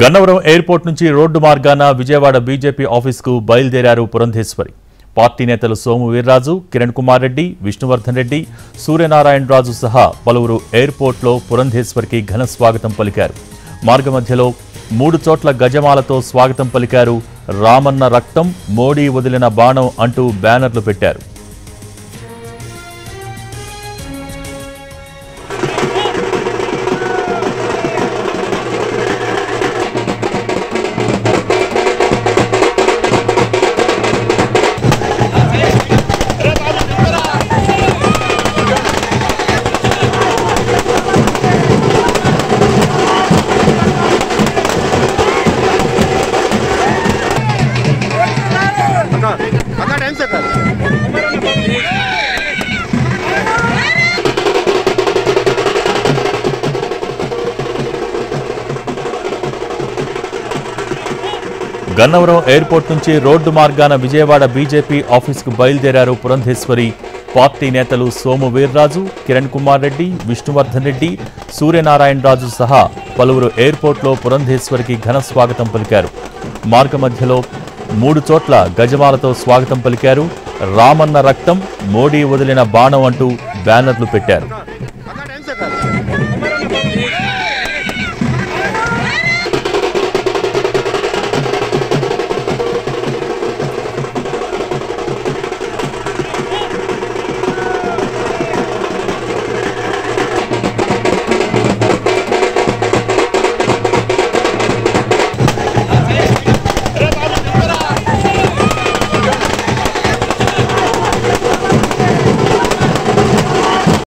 Gannavaram airport నుంచి road మార్గాన Vijayawada BJP ఆఫీసుకు బయలుదేరారు పురంధేశ్వరి. పార్టీ నేతలు సోము వీర్రాజు, కిరణ్ కుమార్ రెడ్డి, విష్ణువర్ధన్ రెడ్డి, సూర్యనారాయణ రాజు సహా పలువురు ఎయిర్పోర్ట్లో పురంధేశ్వరికి ఘన స్వాగతం పలికారు. మార్గమధ్యలో 3 చోట్ల గజమాలతో స్వాగతం పలికారు. రామన్న రక్తం, మోడీ వదిలిన బాణం అంటూ బ్యానర్లు పెట్టారు. గన్నవరం ఎయిర్పోర్ట్ నుంచి రోడ్డు మార్గాన విజయవాడ బీజేపీ ఆఫీసుకు బయలుదేరారు పురంధేశ్వరి. పార్టీ నేతలు సోము వీర్రాజు, కిరణ్ కుమార్ రెడ్డి, విష్ణువర్ధన్ రెడ్డి, సూర్యనారాయణ రాజు సహా పలువురు ఎయిర్పోర్ట్లో పురంధేశ్వరికి ఘన స్వాగతం పలికారు. మార్గమధ్యలో 3 చోట్ల గజమాలతో స్వాగతం పలికారు. రామన్న రక్తం, మోడీ వదిలిన బాణం అంటూ బ్యానర్లు పెట్టారు.